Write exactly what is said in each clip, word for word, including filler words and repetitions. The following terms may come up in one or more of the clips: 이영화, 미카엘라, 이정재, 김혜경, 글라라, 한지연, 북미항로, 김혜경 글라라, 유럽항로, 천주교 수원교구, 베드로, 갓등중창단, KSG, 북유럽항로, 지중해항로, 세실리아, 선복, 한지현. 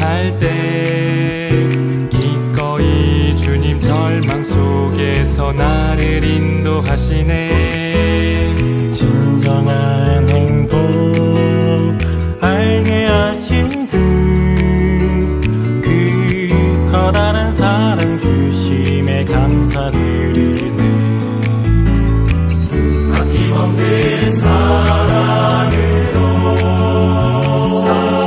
할 때 기꺼이 주님 절망 속에서 나를 인도하시네. 진정한 행복 알게 하신 그, 그 커다란 사랑 주심에 감사드리네. 아낌없는 사랑으로 사랑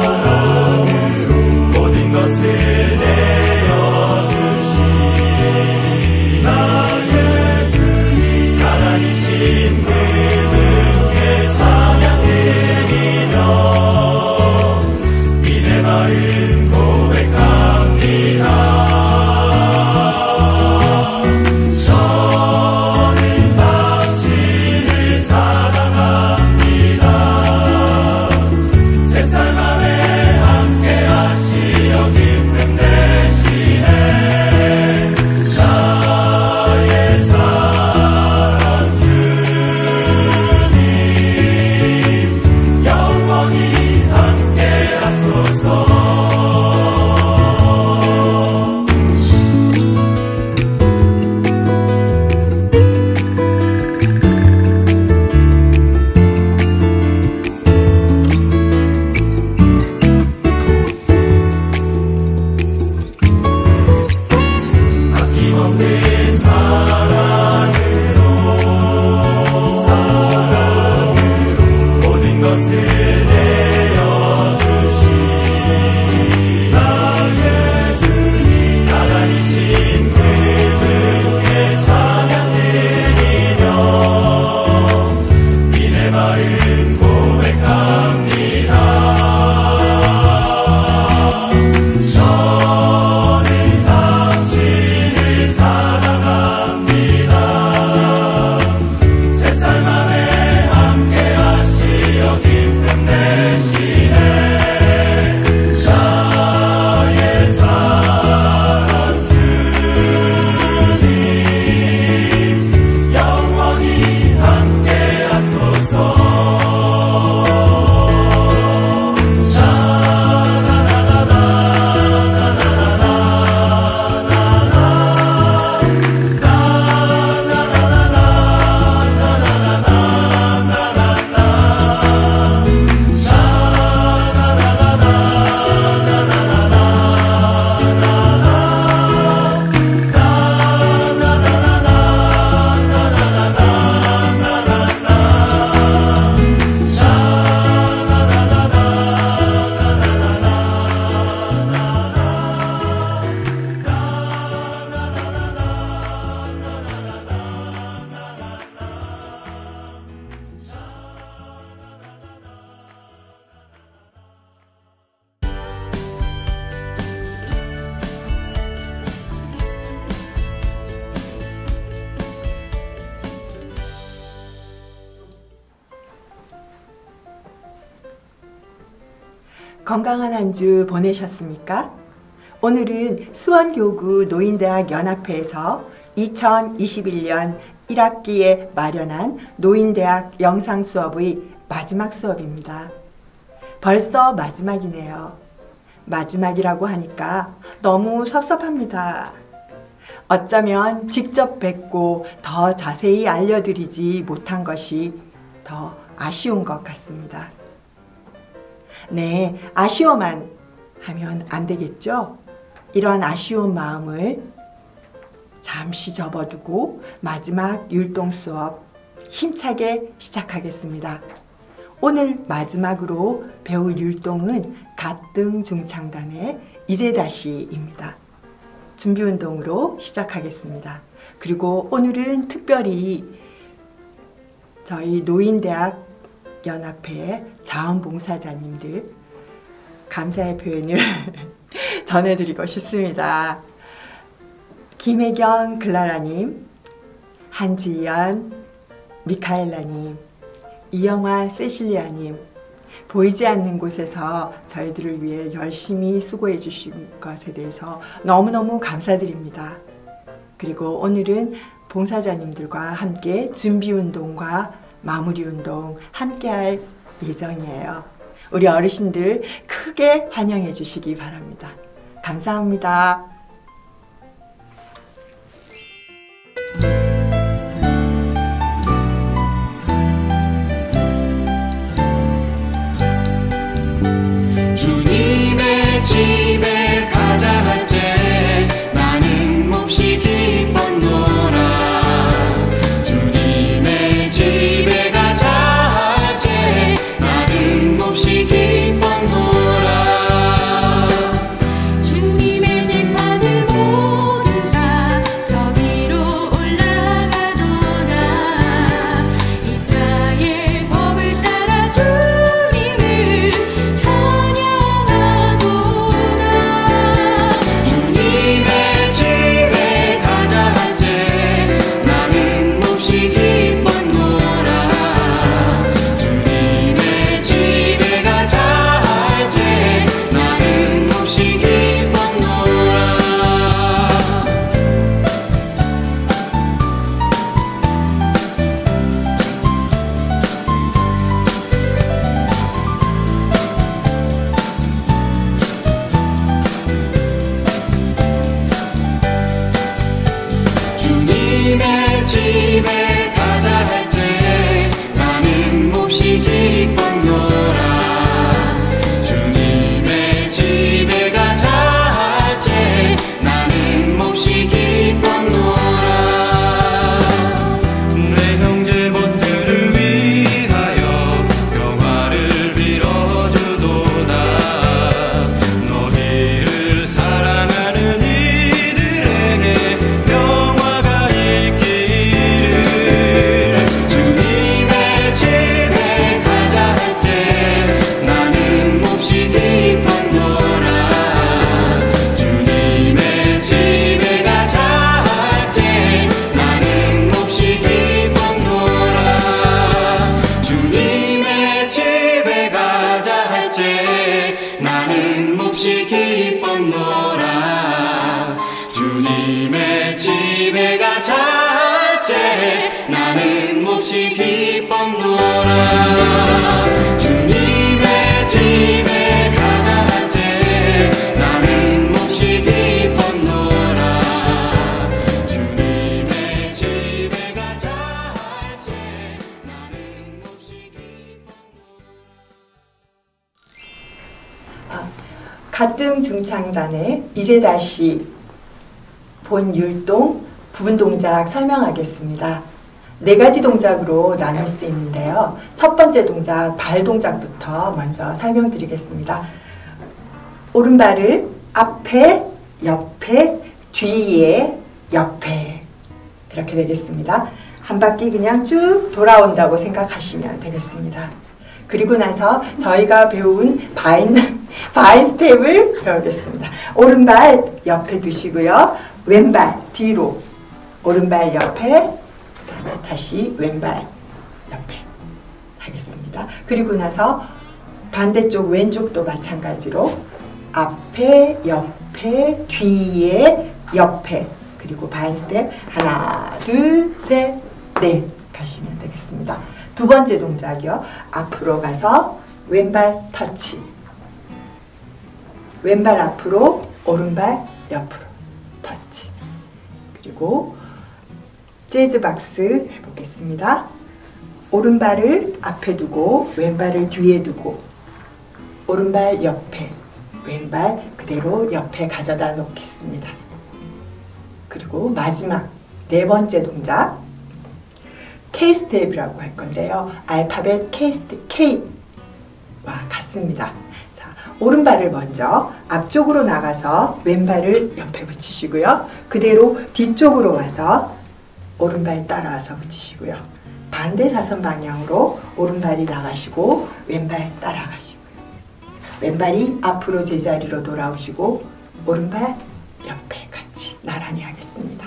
건강한 한 주 보내셨습니까? 오늘은 수원교구 노인대학 연합회에서 이천이십일 년 일 학기에 마련한 노인대학 영상수업의 마지막 수업입니다. 벌써 마지막이네요. 마지막이라고 하니까 너무 섭섭합니다. 어쩌면 직접 뵙고 더 자세히 알려드리지 못한 것이 더 아쉬운 것 같습니다. 네, 아쉬워만 하면 안 되겠죠? 이런 아쉬운 마음을 잠시 접어두고 마지막 율동 수업 힘차게 시작하겠습니다. 오늘 마지막으로 배울 율동은 갓등중창단의 이제 다시입니다. 준비 운동으로 시작하겠습니다. 그리고 오늘은 특별히 저희 노인대학 연합회 자원봉사자님들 감사의 표현을 전해드리고 싶습니다. 김혜경 글라라님, 한지연, 미카엘라님, 이영화 세실리아님, 보이지 않는 곳에서 저희들을 위해 열심히 수고해 주신 것에 대해서 너무너무 감사드립니다. 그리고 오늘은 봉사자님들과 함께 준비운동과 마무리 운동 함께 할 예정이에요. 우리 어르신들 크게 환영해 주시기 바랍니다. 감사합니다. 주님의 집에 가자 할 때 나는 몹시 기뻤노라. 주님의 집에 가자 할 때 나는 몹시 기뻤노라. 주님의 집안들 모두가 저기로 올라가노라. 이스라엘 법을 따라 주님을 주님의 집에 가자 할 때 나는 몹시 기뻤노라. 주님의 집에 가자 할 때 나는 몹시 기뻤노라. 주님의 집에 가자 할 때 나는 몹시 기뻤노라. 주님의 집에 가자 할 때 나는 몹시 기뻤노라. 내 형제 벗들을 위하여 영화를 빌어주도다. 너희를 사랑하는 이들에게 평화가 있기를. 주님의 집에 가자 할 때 나는 몹시 기뻤노라. 주님의 집에 가자 할 때 나는 몹시 기뻤노라. 주님의 집에 가자 할 때 나는 몹시 기뻤노라. 주님의 집에 가자 할 때 나는 몹시 기뻤노라. 주님의 집에 가자 할 때 나는 몹시 기뻤노라. 주님의 집에 가자 할 때 나는 몹시 기뻤노라. 갓등중창단의 이제 다시 본 율동 부분 동작 설명하겠습니다. 네 가지 동작으로 나눌 수 있는데요. 첫 번째 동작, 발 동작부터 먼저 설명드리겠습니다. 오른발을 앞에, 옆에, 뒤에, 옆에 이렇게 되겠습니다. 한 바퀴 그냥 쭉 돌아온다고 생각하시면 되겠습니다. 그리고 나서 저희가 배운 바인, 바인 스텝을 배우겠습니다. 오른발 옆에 두시고요. 왼발 뒤로, 오른발 옆에, 다시 왼발 옆에 하겠습니다. 그리고 나서 반대쪽 왼쪽도 마찬가지로 앞에, 옆에, 뒤에, 옆에, 그리고 바인 스텝 하나, 둘, 셋, 넷 가시면 되겠습니다. 두 번째 동작이요. 앞으로 가서 왼발 터치, 왼발 앞으로, 오른발 옆으로 터치. 그리고 재즈박스 해보겠습니다. 오른발을 앞에 두고, 왼발을 뒤에 두고, 오른발 옆에, 왼발 그대로 옆에 가져다 놓겠습니다. 그리고 마지막 네 번째 동작, K스텝이라고 할 건데요. 알파벳 K스텝, K와 같습니다. 자, 오른발을 먼저 앞쪽으로 나가서 왼발을 옆에 붙이시고요. 그대로 뒤쪽으로 와서 오른발 따라와서 붙이시고요. 반대 사선 방향으로 오른발이 나가시고 왼발 따라가시고요. 왼발이 앞으로 제자리로 돌아오시고 오른발 옆에 같이 나란히 하겠습니다.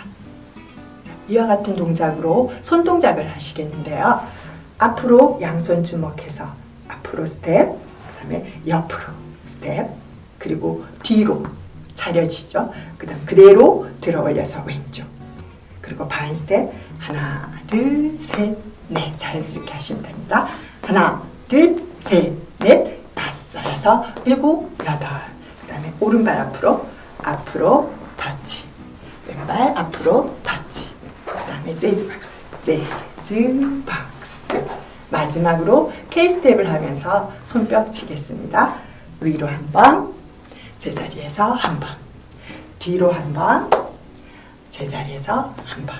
자, 이와 같은 동작으로 손 동작을 하시겠는데요. 앞으로 양손 주먹해서 앞으로 스텝, 그 다음에 옆으로 스텝, 그리고 뒤로 차려지죠. 그 다음 그대로 들어 올려서 왼쪽, 그리고 바인 스텝 하나, 둘, 셋, 넷 자연스럽게 하시면 됩니다. 하나, 둘, 셋, 넷 다스 해서 일곱, 여덟. 그 다음에 오른발 앞으로, 앞으로, 터치. 왼발 앞으로, 터치. 그 다음에 재즈박스, 재즈박스. 마지막으로 K스텝을 하면서 손뼉 치겠습니다. 위로 한 번, 제자리에서 한 번, 뒤로 한 번, 제자리에서 한 번.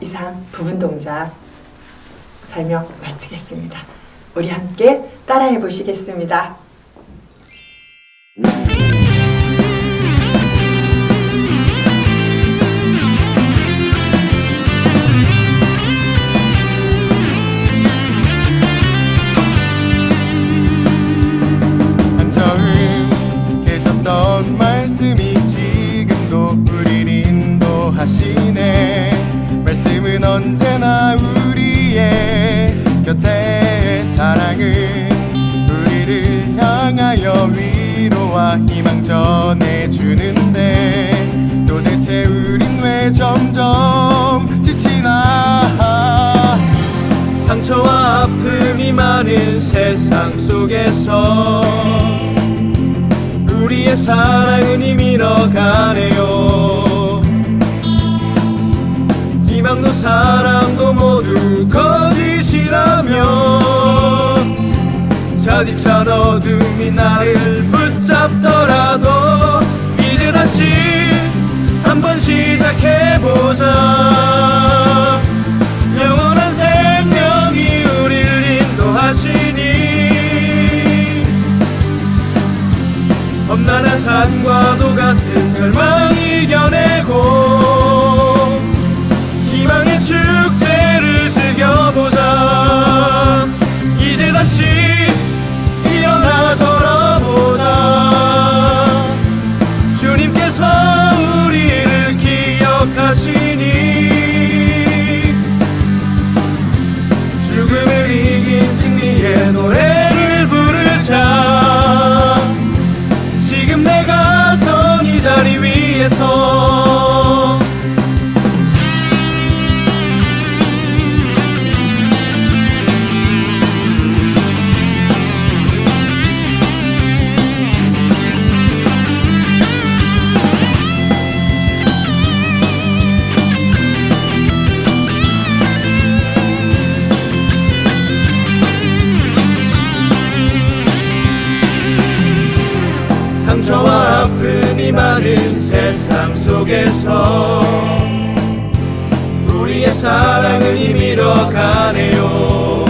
이상 부분 동작 설명 마치겠습니다. 우리 함께 따라해 보시겠습니다. 한참 계셨던 말씀이 지금도 우리를 인도하시네. 말씀은 언제나 우리의 곁에 사랑은 우리를 향하여 위로와 희망 전해주는데 도대체 우린 왜 점점 지치나. 상처와 아픔이 많은 세상 속에서 우리의 사랑은 이미 밀어가네요. 희망도 사랑도 모두 거짓이라며 차디찬 어둠이 나를 붙잡더라도 이제 다시 한번 시작해보자. 영원한 생명이 우릴 인도하시니 험난한 산과도 같은 절망 이겨내고 희망의 축제를 즐겨보자. 이제 다시 돌아보자. 주님께서 우리를 기억하시니 죽음을 이긴 승리의 노래를 부르자. 지금 내 가슴 이 자리 위에서 상처와 아픔이 많은 세상 속에서 우리의 사랑은 이미 잃어가네요.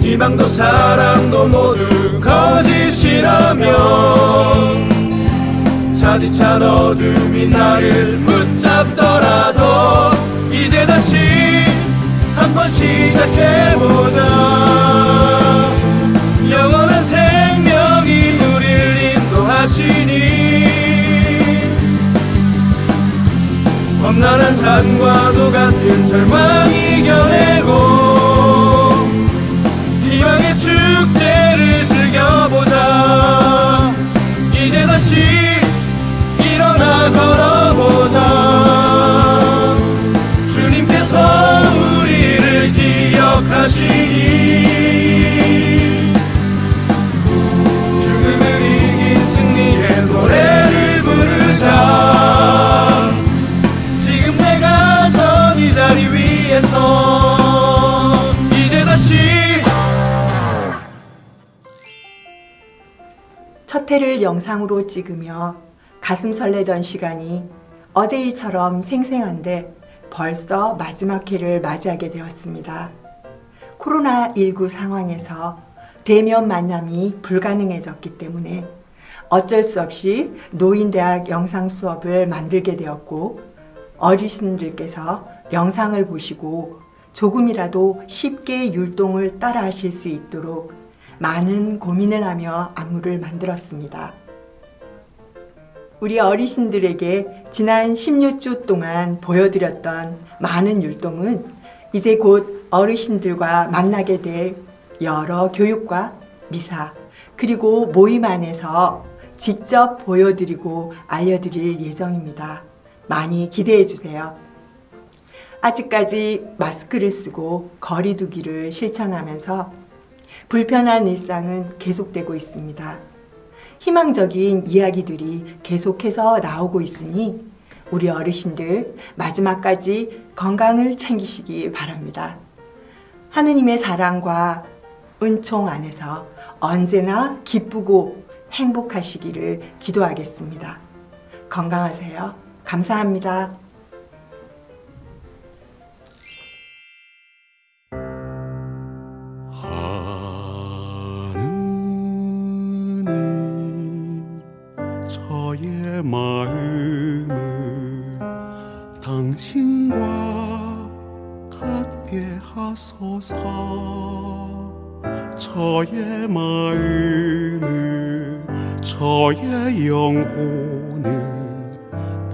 희망도 사랑도 모두 거짓이라며 차디찬 어둠이 나를 붙잡더라도 이제 다시 한번 시작해보자. 영원한 생명이 우릴 인도하시니 험난한 산과도 같은 절망 이겨내고 희망의 축제를 즐겨보자. 이제 다시 일어나 걸어보자. 주님께서 우리를 기억하시니 노래를 부르자. 지금 내가 선 이 자리 위에서 이제 다시. 첫 회를 영상으로 찍으며 가슴 설레던 시간이 어제 일처럼 생생한데 벌써 마지막 회를 맞이하게 되었습니다. 코로나 일구 상황에서 대면 만남이 불가능해졌기 때문에 어쩔 수 없이 노인대학 영상 수업을 만들게 되었고, 어르신들께서 영상을 보시고 조금이라도 쉽게 율동을 따라 하실 수 있도록 많은 고민을 하며 안무를 만들었습니다. 우리 어르신들에게 지난 십육 주 동안 보여드렸던 많은 율동은 이제 곧 어르신들과 만나게 될 여러 교육과 미사, 그리고 모임 안에서 직접 보여드리고 알려드릴 예정입니다. 많이 기대해주세요. 아직까지 마스크를 쓰고 거리 두기를 실천하면서 불편한 일상은 계속되고 있습니다. 희망적인 이야기들이 계속해서 나오고 있으니 우리 어르신들 마지막까지 건강을 챙기시기 바랍니다. 하느님의 사랑과 은총 안에서 언제나 기쁘고 행복하시기를 기도하겠습니다. 건강하세요. 감사합니다. 하느님, 저의 마음을 당신과 같게 하소서. 저의 마음을, 저의 영혼을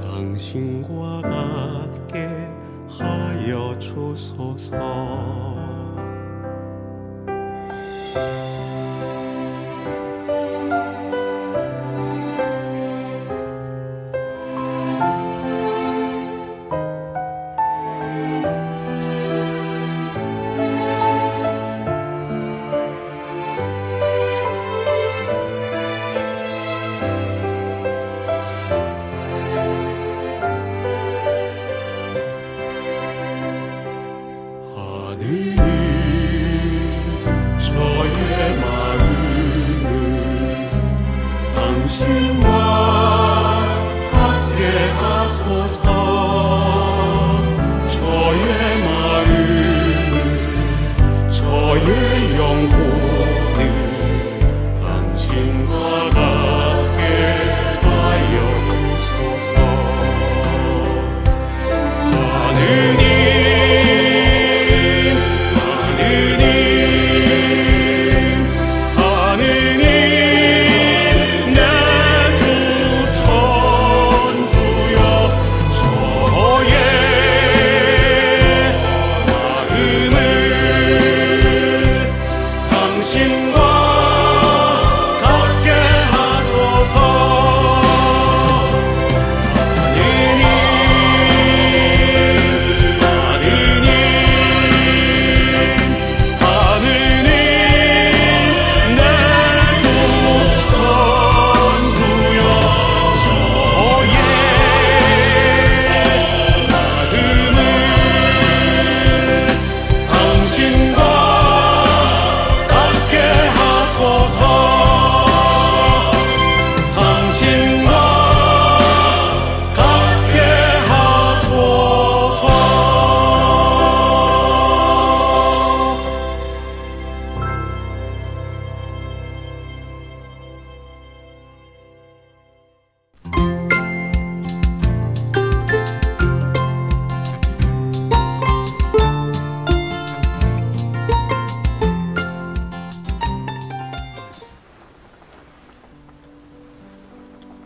당신과 같게 하여 주소서.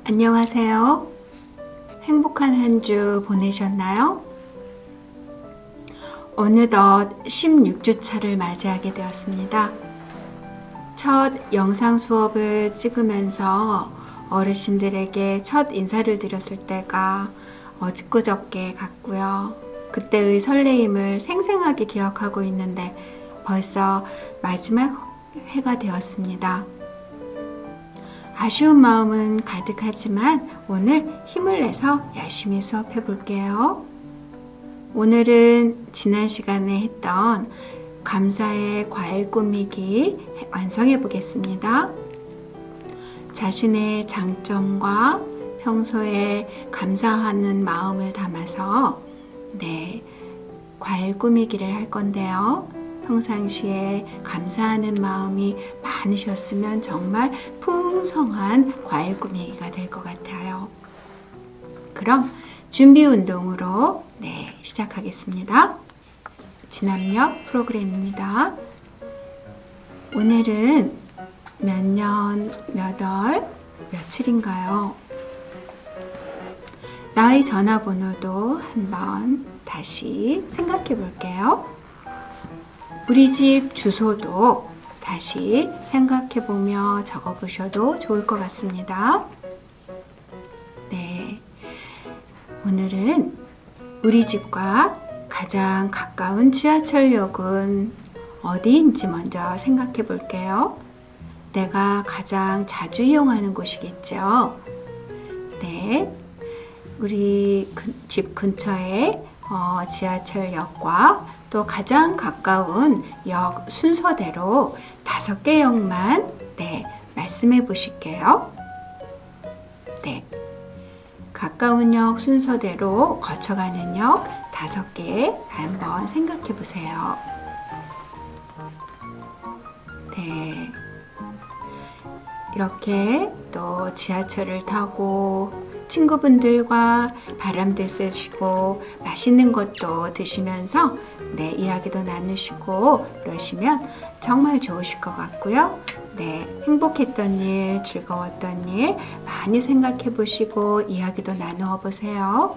안녕하세요. 행복한 한 주 보내셨나요? 어느덧 십육 주차를 맞이하게 되었습니다. 첫 영상 수업을 찍으면서 어르신들에게 첫 인사를 드렸을 때가 어저께 같고요. 그때의 설레임을 생생하게 기억하고 있는데 벌써 마지막 해가 되었습니다. 아쉬운 마음은 가득하지만 오늘 힘을 내서 열심히 수업해 볼게요. 오늘은 지난 시간에 했던 감사의 과일 꾸미기 완성해 보겠습니다. 자신의 장점과 평소에 감사하는 마음을 담아서 네, 과일 꾸미기를 할 건데요. 평상시에 감사하는 마음이 많으셨으면 정말 풍성한 과일 꾸미기가 될 것 같아요. 그럼 준비 운동으로 네, 시작하겠습니다. 진압력 프로그램입니다. 오늘은 몇 년, 몇 월, 며칠인가요? 나의 전화번호도 한번 다시 생각해 볼게요. 우리 집 주소도 다시 생각해보며 적어보셔도 좋을 것 같습니다. 네, 오늘은 우리 집과 가장 가까운 지하철역은 어디인지 먼저 생각해 볼게요. 내가 가장 자주 이용하는 곳이겠죠. 네, 우리 집 근처에 어, 지하철역과 또 가장 가까운 역 순서대로 다섯 개 역만 네, 말씀해 보실게요. 네, 가까운 역 순서대로 거쳐가는 역 다섯 개 한번 생각해 보세요. 네, 이렇게 또 지하철을 타고 친구분들과 바람도 쐬시고 맛있는 것도 드시면서 네, 이야기도 나누시고 그러시면 정말 좋으실 것 같고요. 네, 행복했던 일, 즐거웠던 일 많이 생각해 보시고 이야기도 나누어 보세요.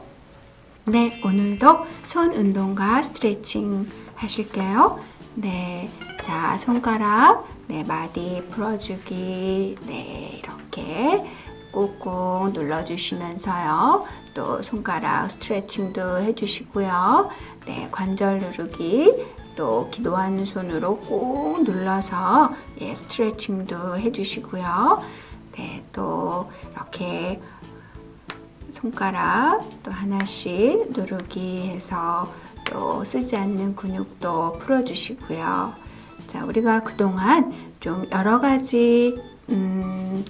네, 오늘도 손 운동과 스트레칭 하실게요. 네, 자, 손가락, 네, 마디 풀어주기, 네, 이렇게 꾹꾹 눌러주시면서요. 또 손가락 스트레칭도 해주시고요. 네, 관절 누르기, 또 기도하는 손으로 꾹 눌러서 예, 스트레칭도 해주시고요. 네, 또 이렇게 손가락 또 하나씩 누르기 해서 또 쓰지 않는 근육도 풀어주시고요. 자, 우리가 그동안 좀 여러 가지 음,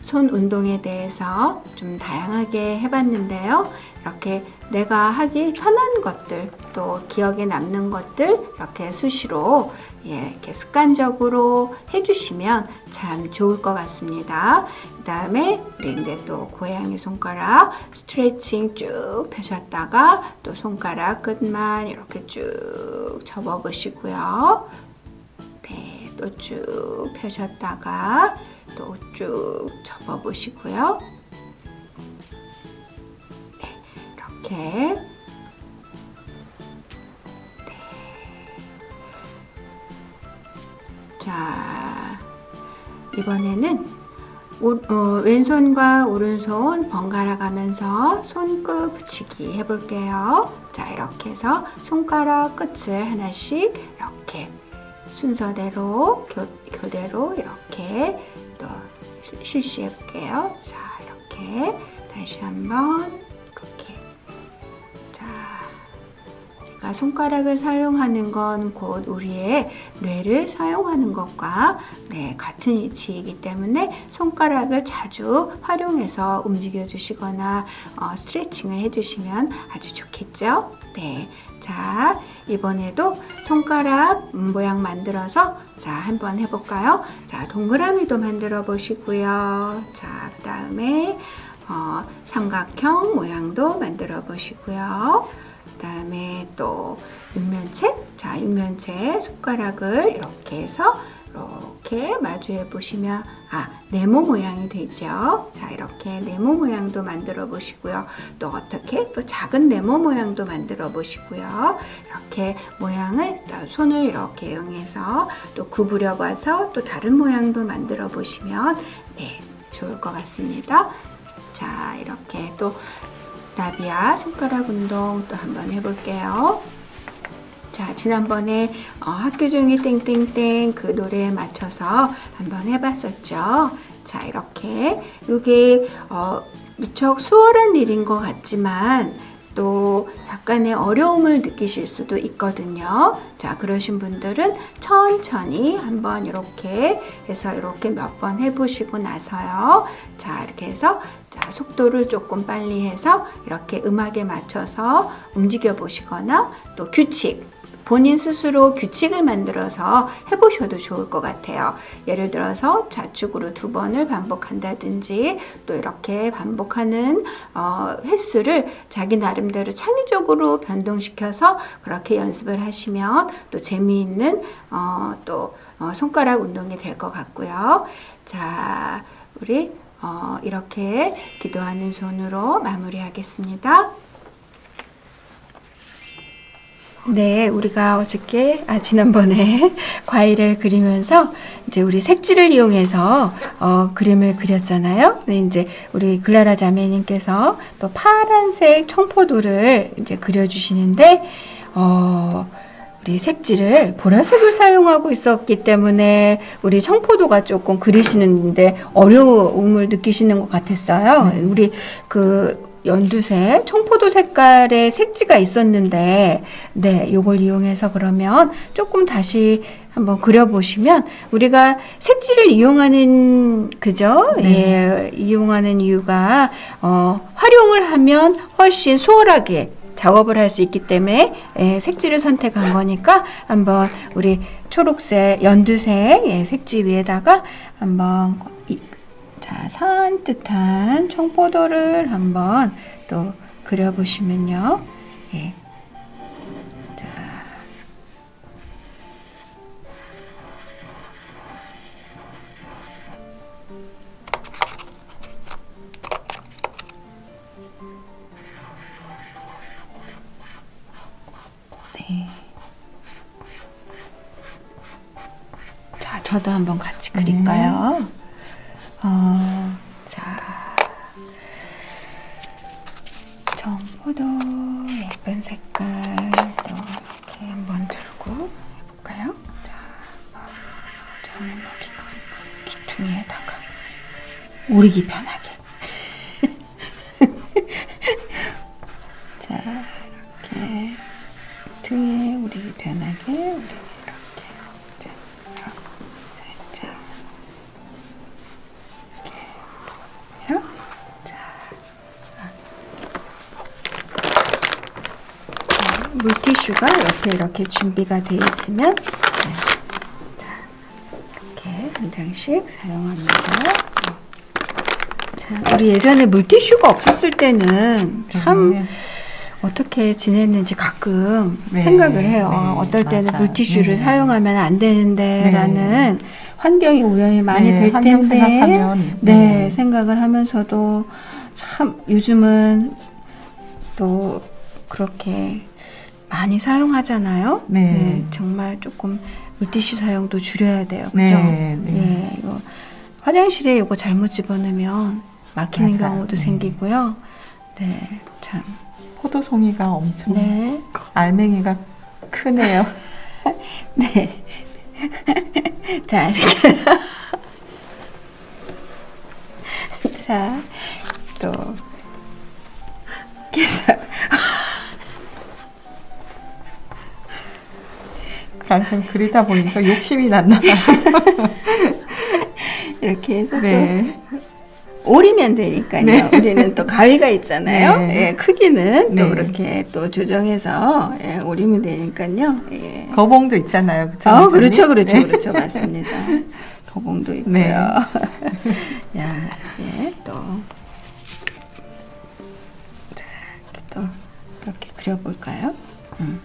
손 운동에 대해서 좀 다양하게 해봤는데요. 이렇게 내가 하기 편한 것들, 또 기억에 남는 것들 이렇게 수시로 예, 이렇게 습관적으로 해주시면 참 좋을 것 같습니다. 그 다음에 우리 이제 또 고양이 손가락 스트레칭 쭉 펴셨다가 또 손가락 끝만 이렇게 쭉 접어 보시고요. 네, 또 쭉 펴셨다가 또 쭉 접어 보시고요. 네, 이렇게 네, 자, 이번에는 오, 어, 왼손과 오른손 번갈아 가면서 손끝 붙이기 해볼게요. 자, 이렇게 해서 손가락 끝을 하나씩 이렇게 순서대로 교, 교대로 이렇게 또 실시해 볼게요. 자, 이렇게 다시 한번 이렇게. 자, 제가 손가락을 사용하는 건 곧 우리의 뇌를 사용하는 것과 네, 같은 위치이기 때문에 손가락을 자주 활용해서 움직여 주시거나 어, 스트레칭을 해 주시면 아주 좋겠죠. 네, 자, 이번에도 손가락 모양 만들어서 자, 한번 해볼까요? 자, 동그라미도 만들어 보시고요. 자, 그 다음에 어, 삼각형 모양도 만들어 보시고요. 그 다음에 또 육면체, 자, 육면체 손가락을 이렇게 해서 이렇게 마주해 보시면 아, 네모 모양이 되죠. 자, 이렇게 네모 모양도 만들어 보시고요. 또 어떻게 또 작은 네모 모양도 만들어 보시고요. 이렇게 모양을 손을 이렇게 이용해서 또 구부려 봐서 또 다른 모양도 만들어 보시면 네, 좋을 것 같습니다. 자, 이렇게 또 나비야 손가락 운동 또 한번 해볼게요. 자, 지난번에 어, 학교 종이 땡땡땡 그 노래에 맞춰서 한번 해봤었죠. 자, 이렇게 이게 어, 무척 수월한 일인 것 같지만 또 약간의 어려움을 느끼실 수도 있거든요. 자, 그러신 분들은 천천히 한번 이렇게 해서 이렇게 몇 번 해보시고 나서요. 자, 이렇게 해서 자, 속도를 조금 빨리 해서 이렇게 음악에 맞춰서 움직여 보시거나 또 규칙, 본인 스스로 규칙을 만들어서 해보셔도 좋을 것 같아요. 예를 들어서 좌측으로 두 번을 반복한다든지 또 이렇게 반복하는 어, 횟수를 자기 나름대로 창의적으로 변동시켜서 그렇게 연습을 하시면 또 재미있는 어, 또 어, 손가락 운동이 될 것 같고요. 자, 우리 어, 이렇게 기도하는 손으로 마무리하겠습니다. 네, 우리가 어저께, 아, 지난번에 과일을 그리면서 이제 우리 색지를 이용해서 어, 그림을 그렸잖아요. 네, 이제 우리 글라라 자매님께서 또 파란색 청포도를 이제 그려주시는데, 어, 우리 색지를 보라색을 사용하고 있었기 때문에 우리 청포도가 조금 그리시는데 어려움을 느끼시는 것 같았어요. 네. 우리 그 연두색, 청포도 색깔의 색지가 있었는데, 네, 요걸 이용해서 그러면 조금 다시 한번 그려보시면, 우리가 색지를 이용하는, 그죠? 네. 예, 이용하는 이유가, 어, 활용을 하면 훨씬 수월하게 작업을 할 수 있기 때문에, 예, 색지를 선택한 거니까, 한번 우리 초록색, 연두색, 예, 색지 위에다가 한번, 이, 자, 산뜻한 청포도를 한번 또 그려보시면요. 예. 자. 네. 자, 저도 한번 같이 그릴까요? 음. 어, 자, 청포도 예쁜 색깔 또 이렇게 한번 들고 해볼까요? 자, 저는 여기 귀퉁이에다가 오리기 편하게 자, 이렇게 귀퉁이에 오리기 편하게 오리기 물티슈가 옆에 이렇게 준비가 되어 있으면, 네. 자, 이렇게 한 장씩 사용하면서. 자, 우리 예전에 물티슈가 없었을 때는 참 네. 어떻게 지냈는지 가끔 네. 생각을 해요. 네. 어떨 때는 맞아. 물티슈를 네. 사용하면 안 되는데 라는 네. 환경이 오염이 많이 네. 될 텐데 생각하면, 네. 네, 생각을 하면서도 참 요즘은 또 그렇게 많이 사용하잖아요. 네. 네, 정말 조금 물티슈 사용도 줄여야 돼요. 그죠? 네, 네. 예, 이거 화장실에 이거 잘못 집어넣으면 막히는 맞아요. 경우도 네. 생기고요. 네, 참. 포도송이가 엄청 네. 알맹이가 크네요. 네. 자, 이렇게. 자, 또. 계속. 잠깐 그리다 보니까 욕심이 났나 봐요. 이렇게 해서 네. 또 오리면 되니까요. 네. 우리는 또 가위가 있잖아요. 네. 예, 크기는 네. 또 이렇게 또 조정해서 예, 오리면 되니까요. 예. 거봉도 있잖아요. 그쵸, 어, 그렇죠, 그렇죠, 네. 그렇죠. 맞습니다. 거봉도 있고요. 네. 야, 예, 또. 자, 이렇게 또 이렇게 그려볼까요? 음.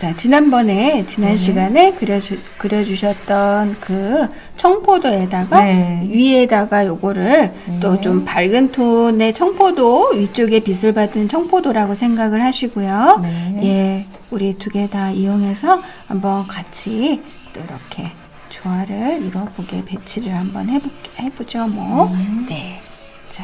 자, 지난번에, 지난 네. 시간에 그려주, 그려주셨던 그 청포도에다가 네. 위에다가 요거를 네. 또 좀 밝은 톤의 청포도, 위쪽에 빛을 받은 청포도라고 생각을 하시고요. 네. 예, 우리 두 개 다 이용해서 한번 같이 또 이렇게 조화를 이뤄보게 배치를 한번 해보, 해보죠, 뭐. 음. 네. 자.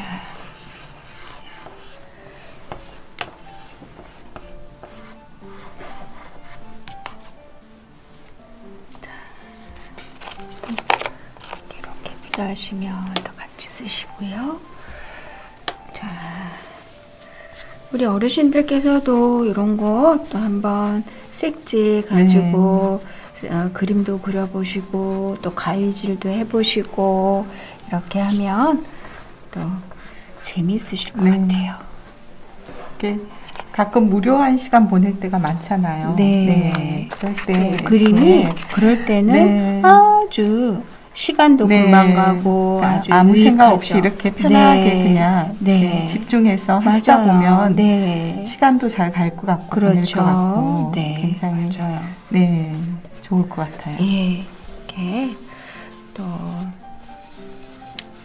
하시면 또 같이 쓰시고요. 자, 우리 어르신들께서도 이런 거 또 한번 색지 가지고 네. 어, 그림도 그려보시고 또 가위질도 해보시고 이렇게 하면 또 재미있으실 것 네. 같아요. 이렇게 가끔 무료한 시간 보낼 때가 많잖아요. 네, 네. 그럴 때 네, 그림이 네. 그럴 때는 네. 아주 시간도 네. 금방 가고 그러니까 아주 아무 유익하죠. 생각 없이 이렇게 편하게 네. 그냥 네. 네. 집중해서 맞아요. 하시다 보면 네. 시간도 잘 갈 것 같고 그렇죠. 것 같고 네. 굉장히 맞아요. 네 좋을 것 같아요. 예. 이렇게 또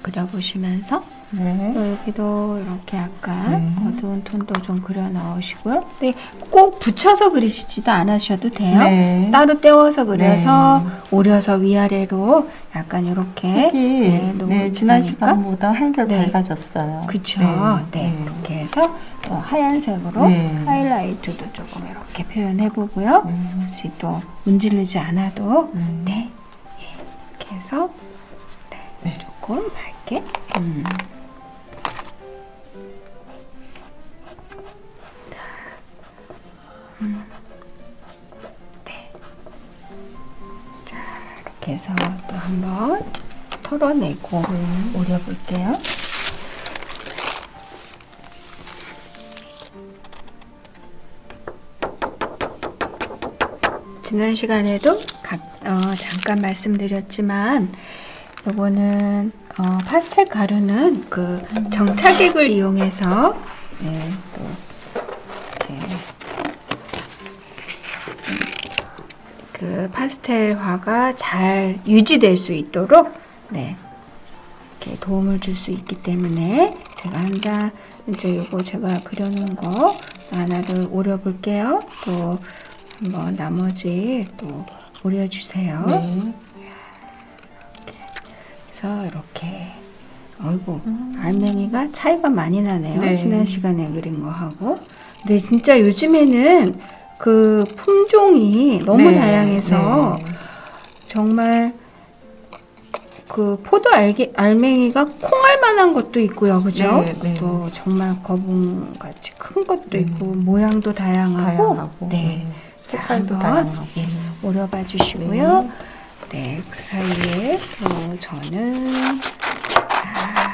그려보시면서 네. 또 여기도 이렇게 약간 네. 어두운 톤도 좀 그려 넣으시고요. 네, 꼭 붙여서 그리시지도 않으셔도 돼요. 네. 따로 떼워서 그려서 네. 오려서 위아래로 약간 이렇게 색이 네, 네, 지난 시간보다 한결 네. 밝아졌어요. 그렇죠. 네. 네. 네. 이렇게 해서 어, 하얀색으로 네. 하이라이트도 조금 이렇게 표현해보고요. 음. 굳이 또 문지르지 않아도 음. 네, 이렇게 해서 네, 네. 조금 밝게 음. 음. 네. 자, 이렇게 해서 또 한번 털어내고 음. 오려볼게요. 지난 시간에도 가, 어, 잠깐 말씀드렸지만 요거는 어, 파스텔 가루는 그 정착액을 이용해서 네, 또 이렇게 그 파스텔화가 잘 유지될 수 있도록 네, 이렇게 도움을 줄 수 있기 때문에 제가 한다 이제 요거 제가 그려놓은 거 하나를 오려볼게요. 또 한번 나머지 또 오려주세요. 네. 그래서 이렇게 아이고 음. 알맹이가 차이가 많이 나네요. 네. 지난 시간에 그린 거 하고. 근데 진짜 요즘에는 그 품종이 너무 네. 다양해서 네. 정말 그 포도 알기, 알맹이가 콩알만한 것도 있고요, 그죠? 네, 네. 또 정말 거봉같이 큰 것도 있고 음. 모양도 다양하고. 다양하고. 네. 음. 색깔도 다양하고 예, 오려봐 주시고요. 네, 네, 그 사이에 또 저는 자,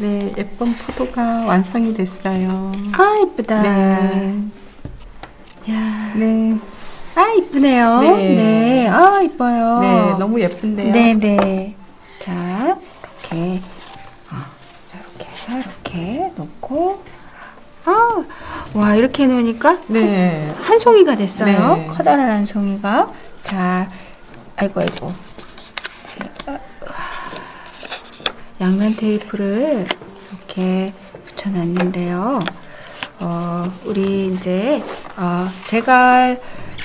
네, 예쁜 포도가 완성이 됐어요. 아, 예쁘다. 네. 이야. 네. 아, 예쁘네요. 네. 네. 아, 예뻐요. 네, 너무 예쁜데요. 네네. 자, 이렇게. 자, 이렇게 해서 이렇게 놓고. 아, 와, 이렇게 놓으니까. 네. 한, 한 송이가 됐어요. 네. 커다란 한 송이가. 자, 아이고, 아이고. 제가. 양면 테이프를 이렇게 붙여놨는데요. 어, 우리 이제, 어, 제가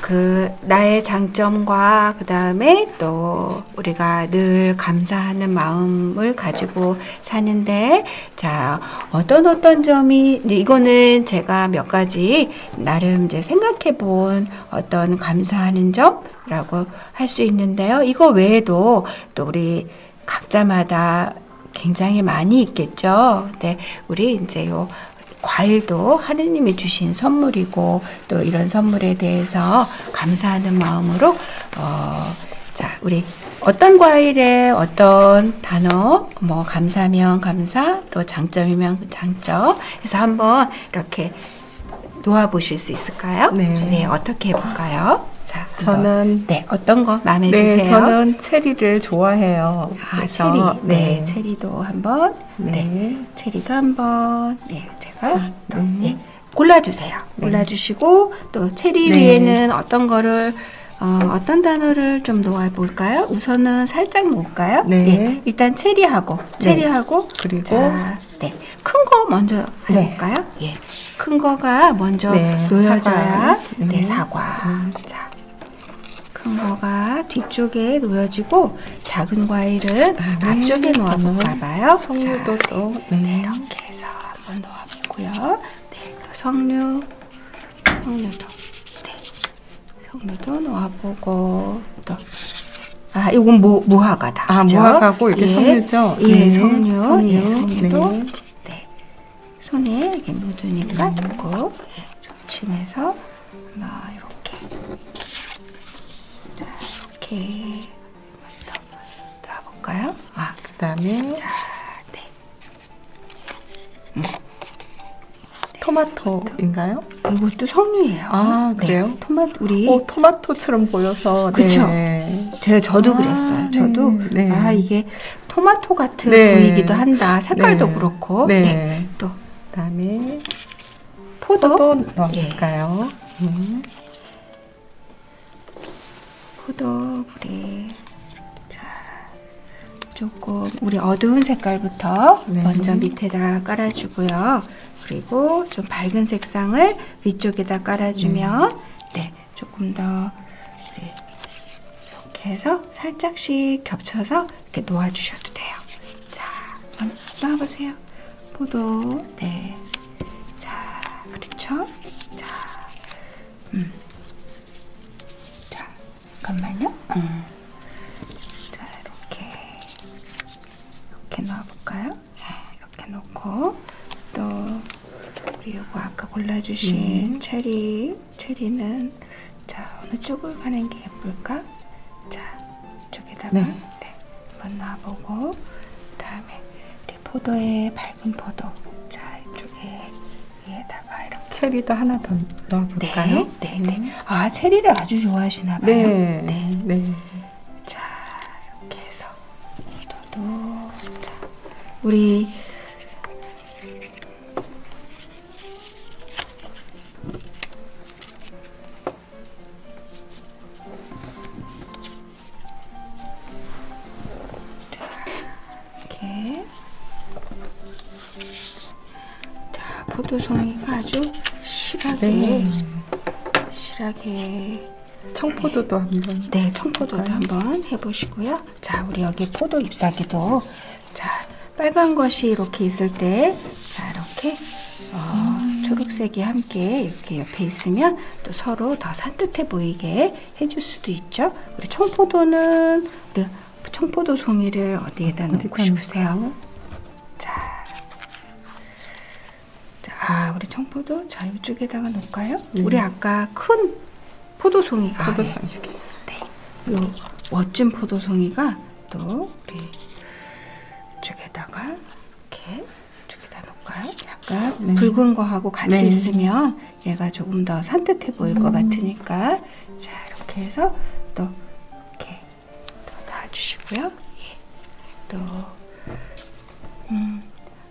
그, 나의 장점과 그 다음에 또 우리가 늘 감사하는 마음을 가지고 사는데, 자, 어떤 어떤 점이, 이제 이거는 제가 몇 가지 나름 이제 생각해 본 어떤 감사하는 점이라고 할 수 있는데요. 이거 외에도 또 우리 각자마다 굉장히 많이 있겠죠. 근데 우리 이제 요 과일도 하느님이 주신 선물이고 또 이런 선물에 대해서 감사하는 마음으로 어, 자 우리 어떤 과일에 어떤 단어 뭐 감사면 감사 또 장점이면 장점 그래서 한번 이렇게 놓아 보실 수 있을까요? 네, 네 어떻게 해볼까요? 자, 저는 네 어떤 거 마음에 네, 드세요? 네, 저는 체리를 좋아해요. 아, 그래서, 체리. 네, 네, 체리도 한번. 네. 네, 체리도 한번. 네, 제가 아, 또, 네. 네, 골라주세요. 네. 골라주시고 또 체리 네. 위에는 어떤 거를 어, 어떤 단어를 좀 놓아볼까요? 우선은 살짝 놓을까요? 네. 네, 일단 체리하고 체리하고 네. 그리고 자, 네, 큰 거 먼저 해볼까요? 네. 예, 큰 거가 먼저 네. 놓여져야 네. 네, 사과. 음. 자. 큰 거가 뒤쪽에 놓여지고 작은 과일은 네. 앞쪽에 놓아볼까봐요. 석류도 또 네. 네, 이렇게 해서 한번 놓아보고요. 네, 또 석류, 석류도, 네, 석류도 놓아보고 또 아, 이건 무, 무화과다. 아, 그렇죠? 무화과고 이게 예. 섬유죠? 예, 네. 섬유. 섬유. 예, 섬유도 네. 네. 손에 이게 묻으니까 음. 조금 조심해서 뭐 이렇게 자, 이렇게 넣어볼까요? 아, 그 다음에 자, 네. 음. 토마토인가요? 이것도 섬유예요. 아, 그래요? 네. 토마토, 우리. 오, 토마토처럼 보여서. 그쵸. 네. 제가, 저도 아, 그랬어요. 저도. 네. 아, 이게 토마토 같은 네. 보이기도 한다. 색깔도 네. 그렇고. 네. 네. 또. 그 다음에. 포도. 포도 넣을까요? 네. 음. 포도, 그래. 자. 조금, 우리 어두운 색깔부터 네. 먼저 밑에다 깔아주고요. 그리고 좀 밝은 색상을 위쪽에다 깔아주면 네, 네 조금 더 이렇게 해서 살짝씩 겹쳐서 이렇게 놓아주셔도 돼요. 자, 한번 놔보세요. 포도, 네, 자, 그렇죠? 자, 음, 자, 잠깐만요. 음. 자, 이렇게 이렇게 놔볼까요? 이렇게 놓고 또. 그리고 아까 골라주신 음. 체리, 체리는 자 어느 쪽을 가는 게 예쁠까? 자 이쪽에다가 네. 네, 한번 놔보고 그 다음에 우리 포도의 밝은 포도 자 이쪽에 위에다가 이렇게 체리도 하나 더 넣어볼까요? 네, 네, 네. 음. 아 체리를 아주 좋아하시나 봐요. 네, 네. 네. 자 이렇게 해서 포도도 자, 우리 포도송이가 아주 실하게 네. 실하게 청포도도 네. 한번 네 청포도도 한번 해보시고요. 자 우리 여기 포도 잎사귀도 자 빨간 것이 이렇게 있을 때 자 이렇게 어, 음. 초록색이 함께 이렇게 옆에 있으면 또 서로 더 산뜻해 보이게 해줄 수도 있죠. 우리 청포도는 우리 청포도송이를 어디에다 넣고 싶으세요? 아, 우리 청포도 자 이쪽에다가 놓을까요? 네. 우리 아까 큰 포도송이, 포도송이 아, 네. 네, 요 멋진 포도송이가 또 우리 이쪽에다가 이렇게 이쪽에다 놓을까요? 약간 네. 붉은 거하고 같이 네. 있으면 얘가 조금 더 산뜻해 보일 음. 것 같으니까 자 이렇게 해서 또 이렇게 또 놔주시고요. 예. 또 음.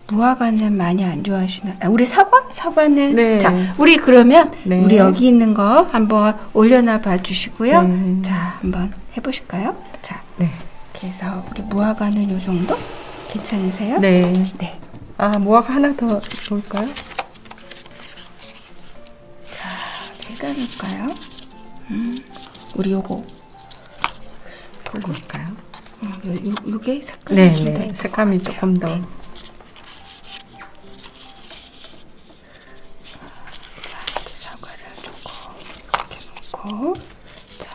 무화과는 많이 안 좋아하시나? 아, 우리 사과? 사과는? 네. 자, 우리 그러면 네. 우리 여기 있는 거 한번 올려놔 봐 주시고요. 네. 자, 한번 해보실까요? 자, 네. 그래서 우리 무화과는 요 정도? 괜찮으세요? 네. 네. 아, 무화과 하나 더 볼까요? 자, 어디다 놓을까요? 음, 우리 요거. 볼까요? 음, 요, 요, 요게 색감이 네, 좀 네. 더 색감이 조금 더. 네. 자,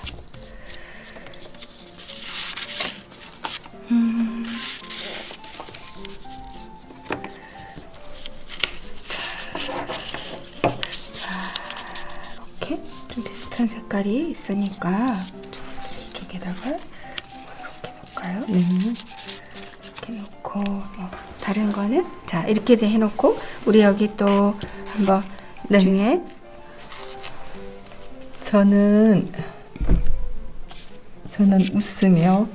음, 자, 이렇게 좀 비슷한 색깔이 있으니까 이쪽에다가 이렇게 놓을까요? 네. 이렇게 놓고 뭐 다른 거는 자 이렇게 해놓고 우리 여기 또 한번 네. 중에 저는 저는 웃으며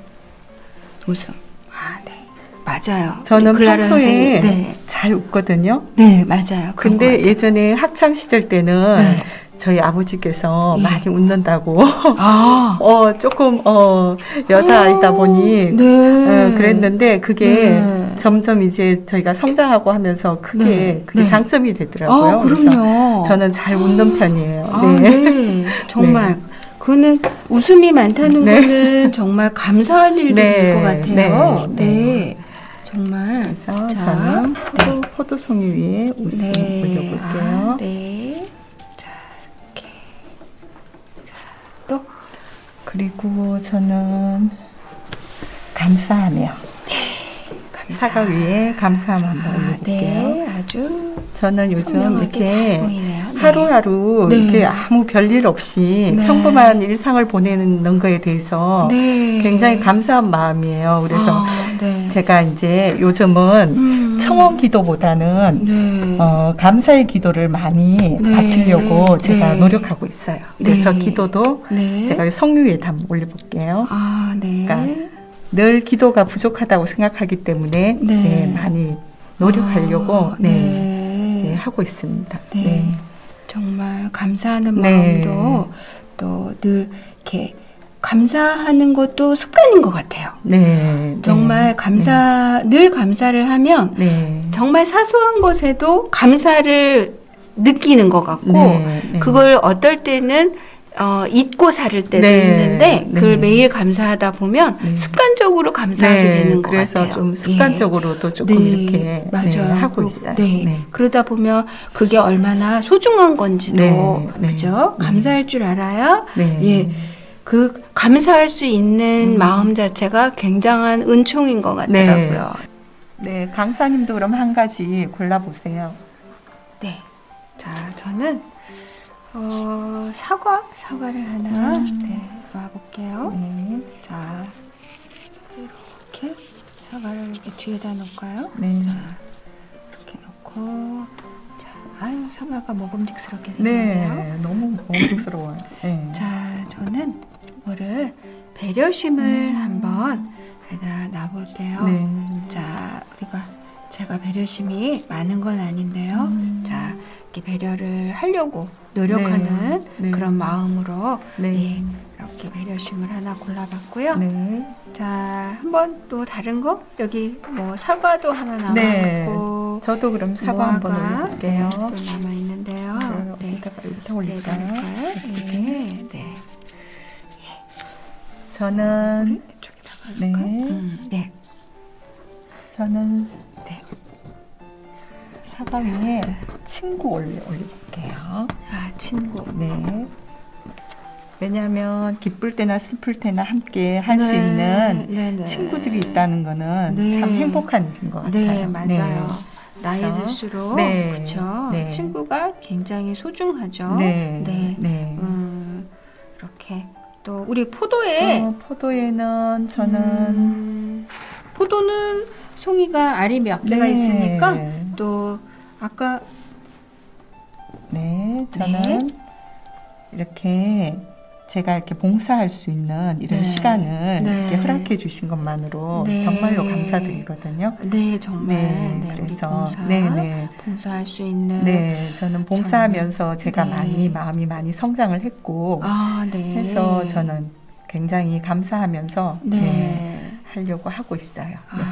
웃음 아 네 맞아요. 저는 평소에 네. 잘 웃거든요. 네 맞아요. 근데 예전에 학창 시절 때는 네. 저희 아버지께서 네. 많이 웃는다고 아. 어 조금 어 여자이다 아. 보니 네. 어, 그랬는데 그게 네. 점점 이제 저희가 성장하고 하면서 크게 네. 그게 네. 장점이 되더라고요. 아, 그럼요. 저는 잘 웃는 아. 편이에요. 아, 네. 네. 정말 네. 그거는 웃음이 많다는 네. 거는 정말 감사할 일일 네. 것 같아요. 네. 네. 네. 정말. 그래서 자. 저는 포도, 네. 포도송이 위에 웃음을 네. 올려볼게요. 아, 네. 자, 이렇게. 자, 또. 그리고 저는 감사하며 감사. 사과 위에 감사함 한번 올려볼게요. 아, 네, 아주 저는 요즘 이렇게 하루하루 네. 이렇게 아무 별일 없이 네. 평범한 일상을 보내는 거에 대해서 네. 굉장히 감사한 마음이에요. 그래서 아, 네. 제가 이제 요즘은 음. 청원 기도보다는 네. 어, 감사의 기도를 많이 네. 바치려고 제가 네. 노력하고 있어요. 그래서 네. 기도도 네. 제가 성유에 담 올려볼게요. 아, 네. 그러니까 늘 기도가 부족하다고 생각하기 때문에 네. 네, 많이 노력하려고 아, 네. 네. 네, 하고 있습니다. 네. 네. 정말 감사하는 마음도 네. 또 늘 이렇게 감사하는 것도 습관인 것 같아요. 네. 정말 네. 감사, 네. 늘 감사를 하면 네. 정말 사소한 것에도 감사를 느끼는 것 같고 네. 네. 그걸 어떨 때는 어, 잊고 살 때도 네. 있는데 그걸 네. 매일 감사하다 보면 네. 습관적으로 감사하게 네. 되는 것 그래서 같아요. 그래서 좀 습관적으로도 예. 조금 네. 이렇게 맞아요. 네. 하고 있어요. 네. 네. 그러다 보면 그게 얼마나 소중한 건지도 네. 네. 그죠? 네. 감사할 줄 알아야 네. 예. 그 감사할 수 있는 음. 마음 자체가 굉장한 은총인 것 같더라고요. 네. 네, 강사님도 그럼 한 가지 골라보세요. 네, 자 저는. 어, 사과? 사과를 하나 음. 네, 놔볼게요. 네. 자, 이렇게 사과를 이렇게 뒤에다 놓을까요? 네. 자, 이렇게 놓고 자, 아유, 사과가 먹음직스럽게 생겼네요. 네, 너무 먹음직스러워요. 네. 자, 저는 이거를 배려심을 음. 한번 여기다 놔볼게요. 네. 자, 우리가 제가 배려심이 많은 건 아닌데요. 음. 자, 이렇게 배려를 하려고 노력하는 네, 네. 그런 마음으로 네. 예, 이렇게 배려심을 하나 골라봤고요. 네. 자, 한번 또 다른 거 여기 뭐 사과도 하나 남아있고 네. 저도 그럼 사과 한번 올려볼게요. 네, 또 남아 있는데요. 네, 여기다가 여기다 올릴까요? 네, 네. 저는 이쪽에다가 네, 음, 네. 저는 네. 사과 위에 친구 올려 올려볼게요. 아, 친구. 네. 왜냐하면 기쁠 때나 슬플 때나 함께 할 수 네. 있는 네, 네. 친구들이 있다는 거는 네. 참 행복한 일인 것 같아요. 네, 맞아요. 네. 나이 그래서, 들수록 네. 그렇죠. 네. 친구가 굉장히 소중하죠. 네. 네. 네. 음, 이렇게 또 우리 포도에 어, 포도에는 저는 음, 포도는 송이가 알이 몇 개가 네. 있으니까 또 아까 네 저는 네. 이렇게 제가 이렇게 봉사할 수 있는 이런 네. 시간을 네. 이렇게 허락해 주신 것만으로 네. 정말로 감사드리거든요. 네, 정말. 네, 네, 그래서 봉사, 네, 네. 봉사할 수 있는. 네, 저는 봉사하면서 저는, 제가 네. 많이 마음이 많이 성장을 했고 아, 네. 해서 저는 굉장히 감사하면서 네. 네, 하려고 하고 있어요. 아, 네.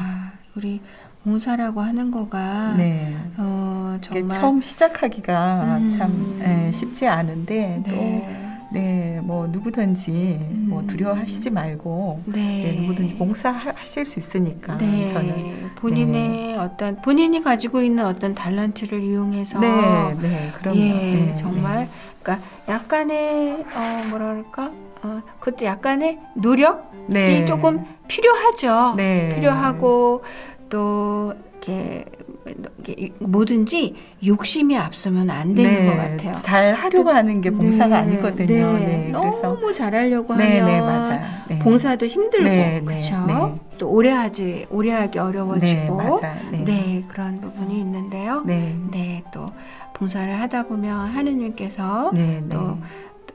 우리. 봉사라고 하는 거가 네. 어, 정말 처음 시작하기가 음. 참 에, 쉽지 않은데 네. 또 네, 뭐 누구든지 음. 뭐 두려워하시지 말고 네. 네, 누구든지 봉사하실 수 있으니까 네. 저는 본인의 네. 어떤 본인이 가지고 있는 어떤 달란트를 이용해서 네, 네, 그럼요. 예, 네, 정말 네. 그러니까 약간의 어, 뭐랄까 어, 그것도 약간의 노력이 네. 조금 필요하죠. 네. 필요하고. 또 이렇게 뭐든지 욕심이 앞서면 안 되는 네, 것 같아요. 잘 하려고 하는 게 봉사가 네, 아니거든요. 네, 네, 너무 그래서. 잘하려고 네, 하면 네, 맞아요. 네. 봉사도 힘들고 네, 그렇죠. 네. 또 오래하지 오래하기 어려워지고 네, 네. 네 그런 부분이 있는데요. 네, 네, 또 봉사를 하다 보면 하느님께서 네, 또, 네.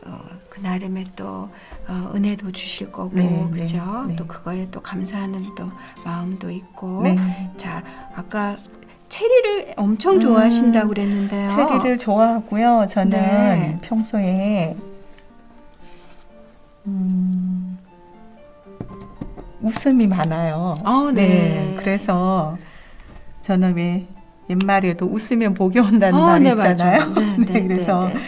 또 그 나름의 또 어, 은혜도 주실 거고 네, 그죠? 네, 네. 또 그거에 또 감사하는 또 마음도 있고 네. 자 아까 체리를 엄청 음, 좋아하신다고 그랬는데요. 체리를 좋아하고요. 저는 네. 평소에 음, 웃음이 많아요. 어, 네. 네. 그래서 저는 왜 옛말에도 웃으면 복이 온다는 어, 말이 네, 있잖아요. 네, 네, 네, 그래서 네, 네.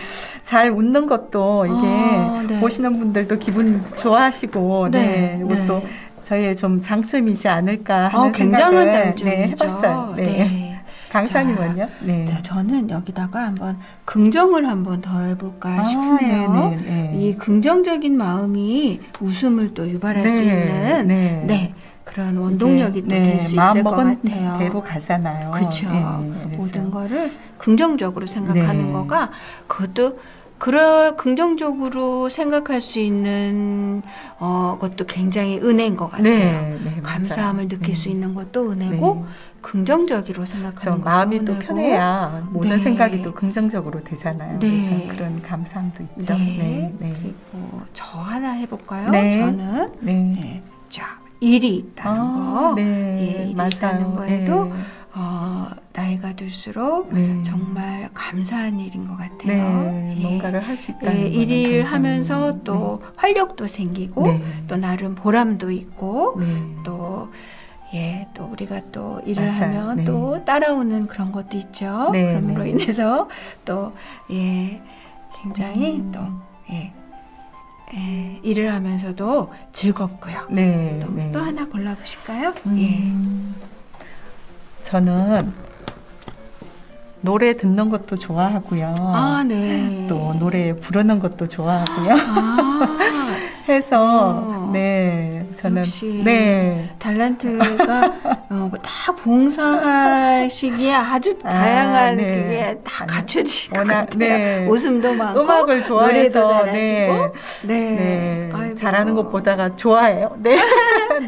잘 웃는 것도 이게 아, 네. 보시는 분들도 기분 좋아하시고 네, 네. 이것도 네. 저희의 좀 장점이지 않을까 하는 어, 생각을 장점이죠. 네, 해봤어요. 네. 네. 강사님은요? 자, 네. 자, 저는 여기다가 한번 긍정을 한번 더 해볼까 아, 싶네요. 네, 네, 네. 이 긍정적인 마음이 웃음을 또 유발할 네, 수 있는 네. 네. 그런 원동력이 네, 네, 될 수 있을 것 같아요. 대로 가잖아요. 그렇죠. 네, 모든 거를 긍정적으로 생각하는 네. 거가 그것도 그런 긍정적으로 생각할 수 있는 어, 것도 굉장히 은혜인 것 같아요. 네, 네, 감사함을 느낄 네. 수 있는 것도 은혜고 네. 긍정적으로 생각하는 것도 마음이 은혜고. 또 편해야 모든 네. 생각이 또 긍정적으로 되잖아요. 네. 그래서 그런 감사함도 있죠. 네. 네. 네. 그리고 저 하나 해볼까요? 네. 저는 네. 네. 자, 일이 있다는 아, 거 네. 예, 일이 맞아요. 있다는 거에도 네. 어, 나이가 들수록 네. 정말 감사한 일인 것 같아요. 네, 예. 뭔가를 할 수 있다는 예, 일을 하면서 또 네. 활력도 생기고 네. 또 나름 보람도 있고 네. 또 예, 또 우리가 또 일을 맞아요. 하면 네. 또 따라오는 그런 것도 있죠. 네, 그럼으로 네. 인해서 또 예, 굉장히 음. 또 예. 예, 일을 하면서도 즐겁고요. 네, 또, 네. 또 하나 골라보실까요? 음. 예. 저는 노래 듣는 것도 좋아하고요. 아, 네. 또 노래 부르는 것도 좋아하고요. 아. 해서 어. 네, 저는 역시 네 달란트가 어, 다 봉사 시기에 아주 다양한 아, 네. 그게 다 갖춰진 것 같아요. 네. 웃음도 많고 음악을 좋아해서 노래도 잘하시고 네, 네. 네. 잘하는 것보다가 좋아해요. 네,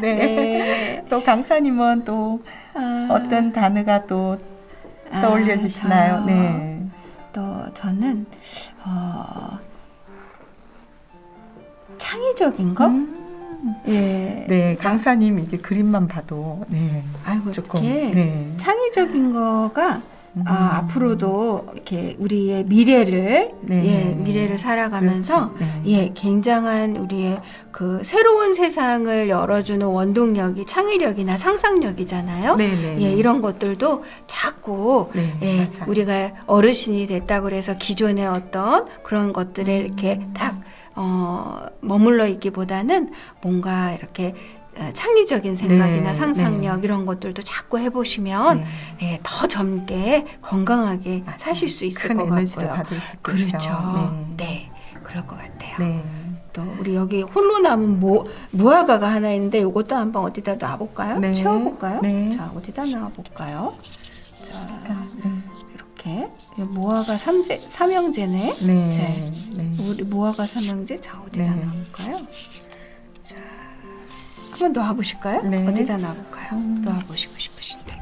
네. 네. 또 강사님은 또 아. 어떤 단어가 또 떠올려 주시나요? 아, 네, 또 저는 어. 창의적인 거? 음. 예. 네, 강사님 이게 그림만 봐도 네. 아이고, 조금 네. 창의적인 거가 음. 아, 앞으로도 이렇게 우리의 미래를 네. 예, 미래를 살아가면서 그렇죠. 네. 예, 굉장한 우리의 그 새로운 세상을 열어주는 원동력이 창의력이나 상상력이잖아요. 네네. 예, 이런 것들도 자꾸 네, 예, 우리가 어르신이 됐다고 그래서 기존의 어떤 그런 것들에 이렇게 딱 어, 머물러 있기보다는 뭔가 이렇게 창의적인 생각이나 네, 상상력 네. 이런 것들도 자꾸 해보시면 네. 네, 더 젊게 건강하게 맞아요. 사실 수 있을 것 같고요. 그렇죠. 네. 네, 그럴 것 같아요. 네. 또 우리 여기 홀로 남은 모, 무화과가 하나 있는데 이것도 한번 어디다 놔볼까요? 네. 채워볼까요? 네. 자, 어디다 놔볼까요? 자, 네. 이렇게 무화과 삼제, 삼형제네. 네. 자, 네. 우리 무화과 삼형제 자 어디다 네. 놔볼까요? 자. 한번 놔보실까요? 네. 어디다 놔볼까요? 음. 놔보시고 싶으신데.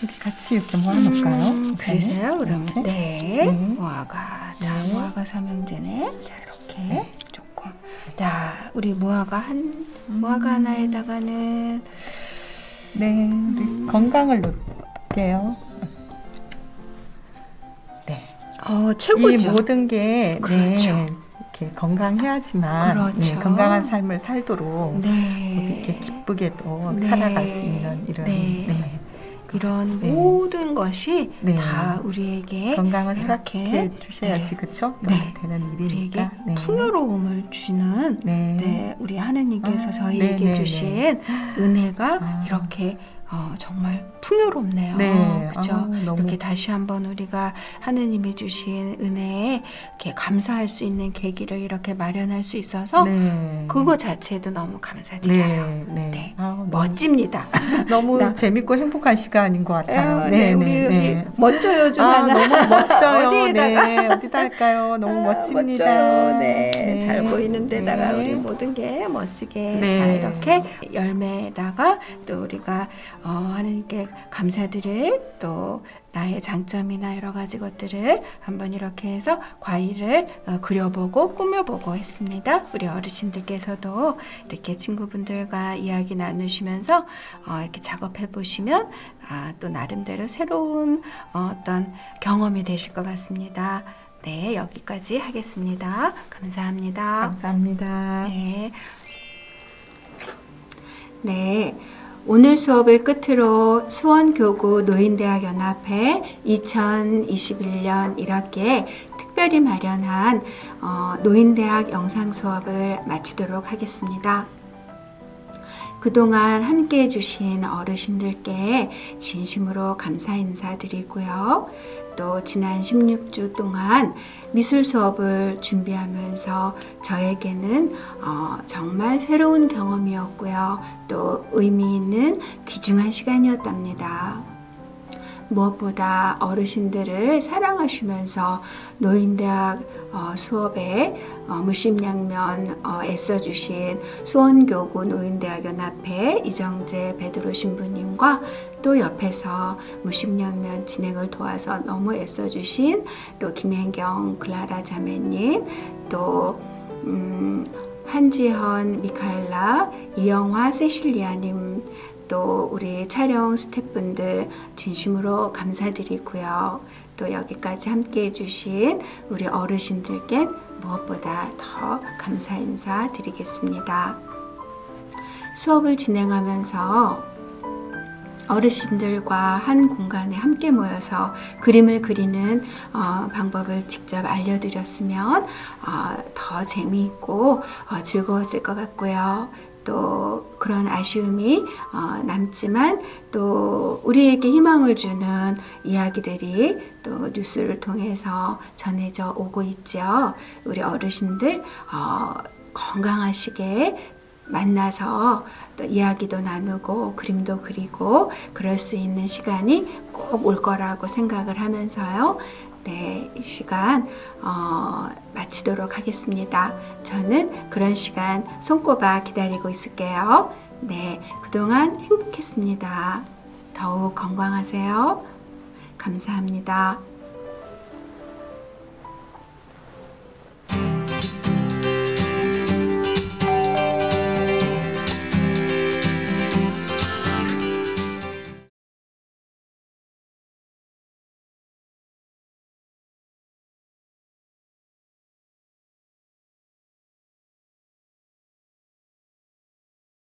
이렇게 같이 이렇게 모아놓을까요? 음, 그러세요? 그러면 네. 네. 네. 무화과. 자, 네. 무화과 삼형제네. 자, 이렇게. 네. 조금. 자, 우리 무화과 한, 무화과 음. 하나에다가는. 네. 우리 음. 건강을 놓을게요. 네. 어, 최고죠. 이 모든 게. 그렇죠. 네. 건강해야지만 그렇죠. 네, 건강한 삶을 살도록 네. 이렇게 기쁘게 또 네. 살아갈 수 있는 이런 네. 네. 이런 네. 모든 것이 네. 다 우리에게 건강을 이렇게 주셔야지 네. 그렇죠? 네. 되는 일이니까 네. 풍요로움을 주는 네. 네. 우리 하느님께서 아, 저희에게 네. 주신 네. 은혜가 아. 이렇게 어, 정말 풍요롭네요. 네. 그렇죠? 아, 이렇게 다시 한번 우리가 하느님이 주신 은혜에 이렇게 감사할 수 있는 계기를 이렇게 마련할 수 있어서 네. 그거 자체도 너무 감사드려요. 네, 네. 네. 아, 멋집니다. 너무 나, 재밌고 행복한 시간인 것 같아요. 에어, 네, 네, 우리, 네. 우리 멋져요 좀 아, 하나. 너무 멋져요. 어디에다가 네, 어디다 할까요? 너무 아, 멋집니다. 멋져요. 네, 네. 잘 보이는 데다가 네. 우리 모든 게 멋지게 네. 자 이렇게 열매에다가 또 우리가 어, 하느님께 감사드릴 또 나의 장점이나 여러 가지 것들을 한번 이렇게 해서 과일을 어, 그려보고 꾸며보고 했습니다. 우리 어르신들께서도 이렇게 친구분들과 이야기 나누시면서 어, 이렇게 작업해 보시면 아, 또 나름대로 새로운 어, 어떤 경험이 되실 것 같습니다. 네, 여기까지 하겠습니다. 감사합니다. 감사합니다. 네. 네. 오늘 수업을 끝으로 수원교구 노인대학연합회 이천이십일 년 일 학기에 특별히 마련한 노인대학 영상수업을 마치도록 하겠습니다. 그동안 함께해 주신 어르신들께 진심으로 감사 인사드리고요. 또 지난 십육 주 동안 미술 수업을 준비하면서 저에게는 어, 정말 새로운 경험이었고요. 또 의미 있는 귀중한 시간이었답니다. 무엇보다 어르신들을 사랑하시면서 노인대학 수업에 무심양면 애써주신 수원교구 노인대학연합회 이정재 베드로 신부님과 또 옆에서 무심양면 진행을 도와서 너무 애써주신 또 김혜경 글라라 자매님, 또 음, 한지현, 미카엘라, 이영화, 세실리아님, 또 우리 촬영 스태프분들 진심으로 감사드리고요. 또 여기까지 함께 해주신 우리 어르신들께 무엇보다 더 감사 인사 드리겠습니다. 수업을 진행하면서 어르신들과 한 공간에 함께 모여서 그림을 그리는 어, 방법을 직접 알려드렸으면 어, 더 재미있고 어, 즐거웠을 것 같고요. 또 그런 아쉬움이 어, 남지만 또 우리에게 희망을 주는 이야기들이 또 뉴스를 통해서 전해져 오고 있죠. 우리 어르신들 어, 건강하시게 만나서 또 이야기도 나누고 그림도 그리고 그럴 수 있는 시간이 꼭 올 거라고 생각을 하면서요. 네, 이 시간 어, 마치도록 하겠습니다. 저는 그런 시간 손꼽아 기다리고 있을게요. 네, 그동안 행복했습니다. 더욱 건강하세요. 감사합니다.